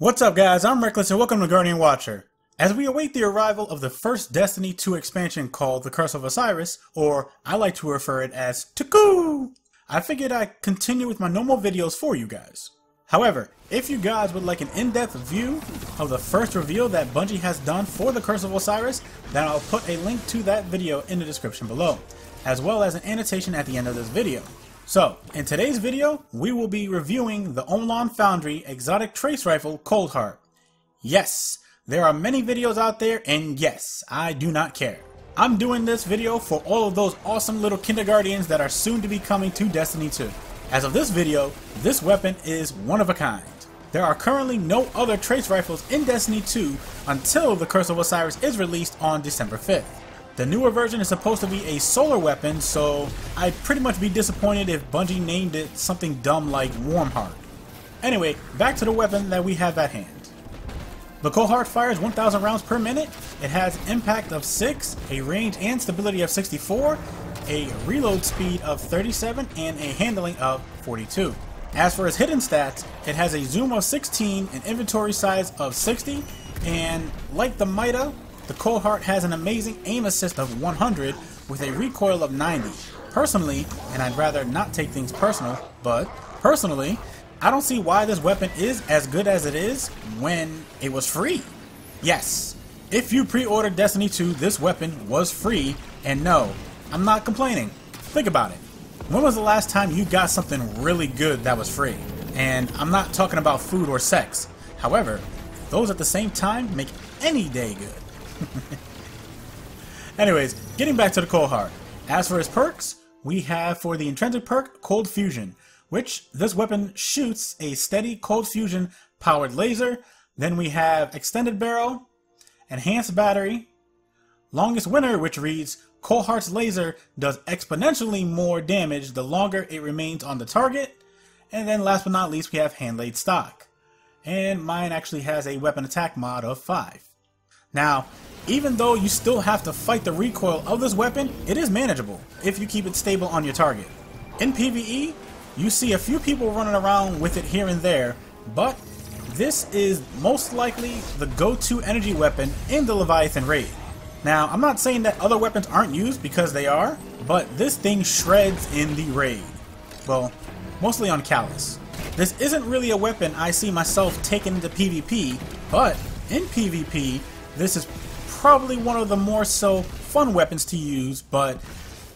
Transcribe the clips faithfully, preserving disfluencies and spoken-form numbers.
What's up guys, I'm Reckless and welcome to Guardian Watcher. As we await the arrival of the first Destiny two expansion called The Curse of Osiris, or I like to refer it as Taku, I figured I'd continue with my normal videos for you guys. However, if you guys would like an in-depth view of the first reveal that Bungie has done for The Curse of Osiris, then I'll put a link to that video in the description below, as well as an annotation at the end of this video. So, in today's video, we will be reviewing the Omolon Foundry exotic Trace Rifle Coldheart. Yes, there are many videos out there, and yes, I do not care. I'm doing this video for all of those awesome little kindergartens that are soon to be coming to Destiny two. As of this video, this weapon is one of a kind. There are currently no other Trace Rifles in Destiny two until The Curse of Osiris is released on December fifth. The newer version is supposed to be a solar weapon, so I'd pretty much be disappointed if Bungie named it something dumb like Warmheart. Anyway, back to the weapon that we have at hand. The Coldheart fires one thousand rounds per minute. It has impact of six, a range and stability of sixty-four, a reload speed of thirty-seven, and a handling of forty-two. As for its hidden stats, it has a zoom of sixteen, an inventory size of sixty, and like the Mida, the Coldheart has an amazing aim assist of one hundred with a recoil of ninety. Personally, and I'd rather not take things personal, but personally, I don't see why this weapon is as good as it is when it was free. Yes, if you pre-ordered Destiny two, this weapon was free, and no, I'm not complaining. Think about it. When was the last time you got something really good that was free? And I'm not talking about food or sex. However, those at the same time make any day good. Anyways, getting back to the Coldheart. As for his perks, we have for the intrinsic perk Cold Fusion, which this weapon shoots a steady Cold Fusion powered laser. Then we have Extended Barrel, Enhanced Battery, Longest Winter, which reads Coldheart's laser does exponentially more damage the longer it remains on the target. And then last but not least, we have Handlaid Stock. And mine actually has a weapon attack mod of five. Now, even though you still have to fight the recoil of this weapon, it is manageable if you keep it stable on your target. In PvE, you see a few people running around with it here and there, but this is most likely the go-to energy weapon in the Leviathan Raid. Now, I'm not saying that other weapons aren't used because they are, but this thing shreds in the raid. Well, mostly on Calus. This isn't really a weapon I see myself taking into PvP, but in PvP, this is probably one of the more so fun weapons to use, but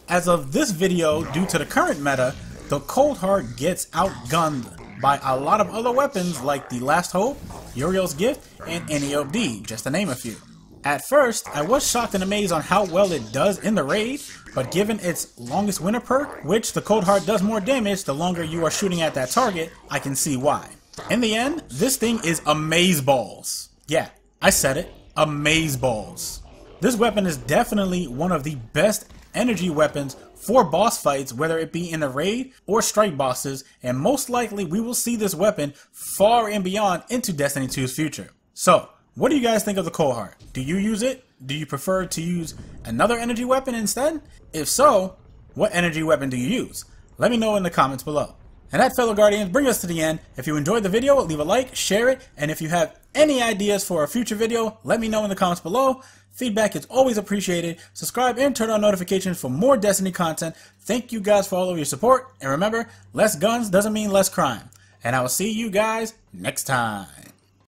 as of this video, due to the current meta, the Coldheart gets outgunned by a lot of other weapons like the Last Hope, Uriel's Gift, and N E O D, just to name a few. At first, I was shocked and amazed on how well it does in the raid, but given its Longest Winter perk, which the Coldheart does more damage the longer you are shooting at that target, I can see why. In the end, this thing is amazeballs. Yeah, I said it. Amazeballs. This weapon is definitely one of the best energy weapons for boss fights, whether it be in a raid or strike bosses, and most likely we will see this weapon far and beyond into Destiny two's future. So, what do you guys think of the Coldheart? Do you use it? Do you prefer to use another energy weapon instead? If so, what energy weapon do you use? Let me know in the comments below. And that, fellow Guardians, brings us to the end. If you enjoyed the video, leave a like, share it, and if you have any ideas for a future video, let me know in the comments below. Feedback is always appreciated. Subscribe and turn on notifications for more Destiny content. Thank you guys for all of your support, and remember, less guns doesn't mean less crime. And I will see you guys next time.